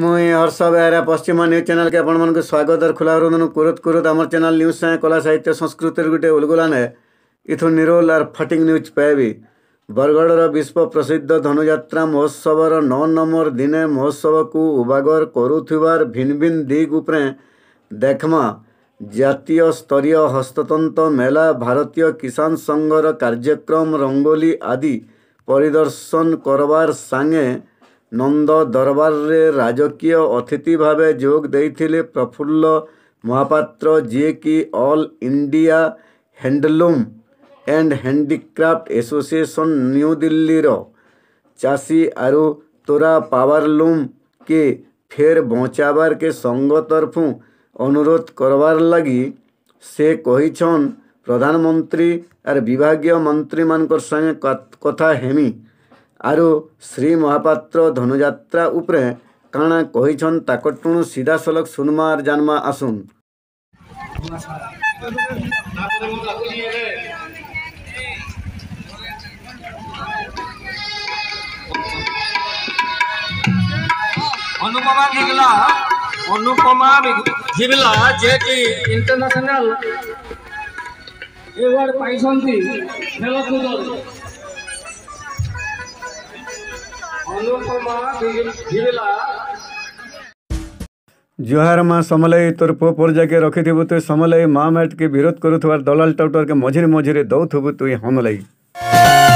मुई Harsh Behera Paschima news channel के आपण मानक स्वागत और खुला अभिनंदन कुरुत कुरुत आम चैनल न्यूज साहे कला साहित्य संस्कृतिर गोटे उलगुलान है इथु निरोल और फटिंग न्यूज पाइबी। बरगढ़ विश्व प्रसिद्ध धनुयात्रा महोत्सवर 9 नंबर दिने महोत्सव को उबागर करुथिबार भिन्न भिन्न दिग उपरे देखमा जातीय स्तरीय हस्ततंत्र मेला, भारतीय किसान संघर कार्यक्रम, रंगोली आदि परिदर्शन करवार संगे नंद दरबार रे राजकीय अतिथि भावे जोग देइथिले प्रफुल्ल महापात्र, जे कि all India handloom and handicraft association new Delhi रो चासी आरु तोरा पावरलूम के फेर बचाबार के संघ तरफू अनुरोध करवार लगी से कहिछन। प्रधानमंत्री और विभागीय मंत्री मानकर संगे कथा हेमी आरो श्री महापात्र धनुयात्रा उपरे काना कहिछन ताकटुणु सीधा सलख सुनमा और जानमा आसुन। अनुपमा भिगला जे कि इंटरनेशनल एवार्ड पाइसंती खेलकुद अनुपमा भिगला। जोहार माँ समलई, तोर पो पर्जा के रखिथिबु तु समलई, माँ मैट के विरोध करुथवार दलाल टाउटर के मझिरे मझिरे दौथबु तु हमलई।